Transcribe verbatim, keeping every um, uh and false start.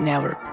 Never.